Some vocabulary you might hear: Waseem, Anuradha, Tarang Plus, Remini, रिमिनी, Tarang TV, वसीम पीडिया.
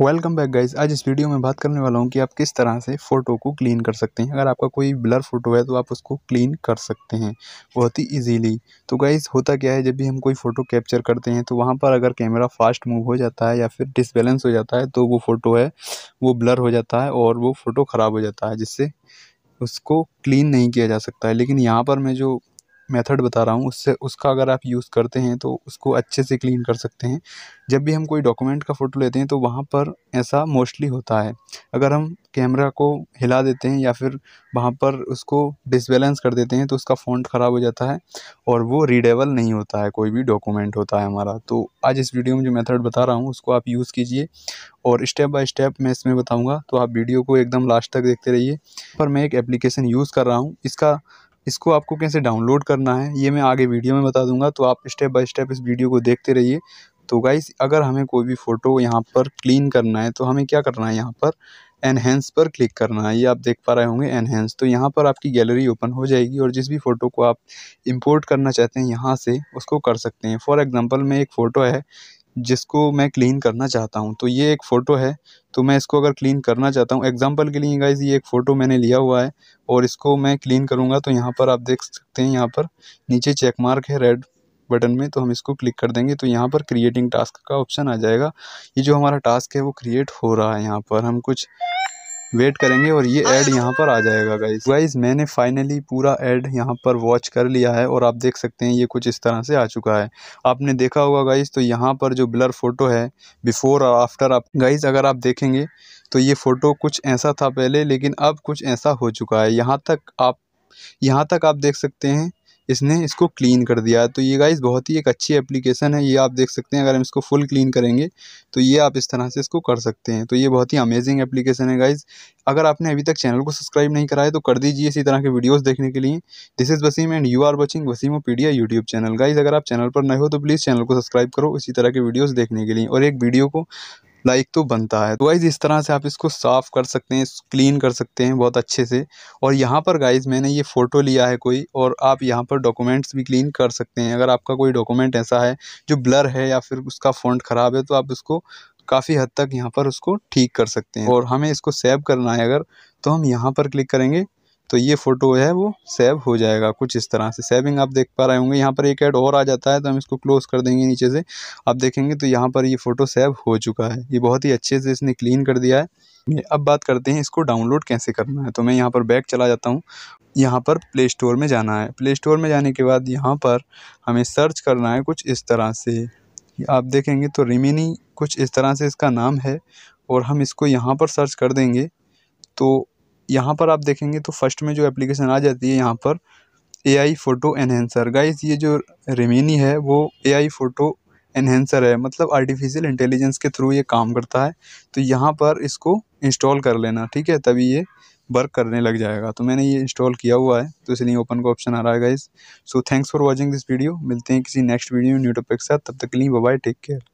Welcome back guys. आज इस video में बात करने वाला हूं कि आप किस तरह से फ़ोटो को क्लीन कर सकते हैं। अगर आपका कोई ब्लर फ़ोटो है तो आप उसको क्लीन कर सकते हैं बहुत ही इजीली। तो गाइस होता क्या है, जब भी हम कोई फ़ोटो कैप्चर करते हैं तो वहां पर अगर कैमरा फास्ट मूव हो जाता है या फिर डिसबैलेंस हो जाता है तो वो फ़ोटो है वो ब्लर हो जाता है और वो फ़ोटो ख़राब हो जाता है, जिससे उसको क्लीन नहीं किया जा सकता है। लेकिन यहाँ पर मैं जो मेथड बता रहा हूँ उससे उसका अगर आप यूज़ करते हैं तो उसको अच्छे से क्लीन कर सकते हैं। जब भी हम कोई डॉक्यूमेंट का फ़ोटो लेते हैं तो वहाँ पर ऐसा मोस्टली होता है, अगर हम कैमरा को हिला देते हैं या फिर वहाँ पर उसको डिसबैलेंस कर देते हैं तो उसका फ़ॉन्ट ख़राब हो जाता है और वो रीडेबल नहीं होता है कोई भी डॉक्यूमेंट होता है हमारा। तो आज इस वीडियो में जो मेथड बता रहा हूँ उसको आप यूज़ कीजिए और स्टेप बाय स्टेप मैं इसमें बताऊँगा, तो आप वीडियो को एकदम लास्ट तक देखते रहिए। पर मैं एक एप्लीकेशन यूज़ कर रहा हूँ, इसको आपको कैसे डाउनलोड करना है ये मैं आगे वीडियो में बता दूंगा, तो आप स्टेप बाय स्टेप इस वीडियो को देखते रहिए। तो गाइस अगर हमें कोई भी फ़ोटो यहाँ पर क्लीन करना है तो हमें क्या करना है, यहाँ पर एनहेंस पर क्लिक करना है। ये आप देख पा रहे होंगे एनहेंस, तो यहाँ पर आपकी गैलरी ओपन हो जाएगी और जिस भी फ़ोटो को आप इंपोर्ट करना चाहते हैं यहाँ से उसको कर सकते हैं। फॉर एग्ज़ाम्पल में एक फ़ोटो है जिसको मैं क्लीन करना चाहता हूँ, तो ये एक फ़ोटो है तो मैं इसको अगर क्लीन करना चाहता हूँ, एग्जांपल के लिए गाइस ये एक फ़ोटो मैंने लिया हुआ है और इसको मैं क्लीन करूँगा। तो यहाँ पर आप देख सकते हैं, यहाँ पर नीचे चेक मार्क है रेड बटन में, तो हम इसको क्लिक कर देंगे तो यहाँ पर क्रिएटिंग टास्क का ऑप्शन आ जाएगा। ये जो हमारा टास्क है वो क्रिएट हो रहा है, यहाँ पर हम कुछ वेट करेंगे और ये ऐड यहाँ पर आ जाएगा। गाइस मैंने फाइनली पूरा ऐड यहाँ पर वॉच कर लिया है और आप देख सकते हैं ये कुछ इस तरह से आ चुका है। आपने देखा होगा गाइस, तो यहाँ पर जो ब्लर फ़ोटो है बिफ़ोर और आफ्टर, आप गाइस अगर आप देखेंगे तो ये फ़ोटो कुछ ऐसा था पहले लेकिन अब कुछ ऐसा हो चुका है। यहाँ तक आप देख सकते हैं इसने इसको क्लीन कर दिया है। तो ये गाइस बहुत ही एक अच्छी एप्लीकेशन है, ये आप देख सकते हैं। अगर हम इसको फुल क्लीन करेंगे तो ये आप इस तरह से इसको कर सकते हैं। तो ये बहुत ही अमेजिंग एप्लीकेशन है गाइस। अगर आपने अभी तक चैनल को सब्सक्राइब नहीं कराया तो कर दीजिए इसी तरह के वीडियोस देखने के लिए। This is Wasim and you are watching वसीम पीडिया YouTube channel. Guys अगर आप चैनल पर नए हो तो प्लीज़ चैनल को सब्सक्राइब करो इसी तरह के वीडियोज़ देखने के लिए, और एक वीडियो को लाइक तो बनता है। तो गाइज़ इस तरह से आप इसको साफ़ कर सकते हैं, क्लीन कर सकते हैं बहुत अच्छे से। और यहाँ पर गाइज़ मैंने ये फ़ोटो लिया है कोई, और आप यहाँ पर डॉक्यूमेंट्स भी क्लीन कर सकते हैं। अगर आपका कोई डॉक्यूमेंट ऐसा है जो ब्लर है या फिर उसका फ़ॉन्ट ख़राब है तो आप उसको काफ़ी हद तक यहाँ पर उसको ठीक कर सकते हैं। और हमें इसको सेव करना है अगर, तो हम यहाँ पर क्लिक करेंगे तो ये फ़ोटो है वो सेव हो जाएगा कुछ इस तरह से। सेविंग आप देख पा रहे होंगे, यहाँ पर एक ऐड और आ जाता है तो हम इसको क्लोज़ कर देंगे नीचे से। आप देखेंगे तो यहाँ पर ये फ़ोटो सेव हो चुका है, ये बहुत ही अच्छे से इसने क्लीन कर दिया है। अब बात करते हैं इसको डाउनलोड कैसे करना है। तो मैं यहाँ पर बैक चला जाता हूँ, यहाँ पर प्ले स्टोर में जाना है। प्ले स्टोर में जाने के बाद यहाँ पर हमें सर्च करना है कुछ इस तरह से, आप देखेंगे तो रिमिनी कुछ इस तरह से इसका नाम है, और हम इसको यहाँ पर सर्च कर देंगे। तो यहाँ पर आप देखेंगे तो फर्स्ट में जो एप्लीकेशन आ जाती है यहाँ पर AI फ़ोटो एनहेंसर। गाइस ये जो रेमिनी है वो AI फ़ोटो एनहेंसर है, मतलब आर्टिफिशियल इंटेलिजेंस के थ्रू ये काम करता है। तो यहाँ पर इसको इंस्टॉल कर लेना, ठीक है, तभी ये वर्क करने लग जाएगा। तो मैंने ये इंस्टॉल किया हुआ है तो इसलिए ओपन का ऑप्शन आ रहा है guys. So thanks for watching this video. मिलते हैं किसी नेक्स्ट वीडियो न्यू टॉपिक के साथ, तब तक के लिए बाय बाय, टेक केयर।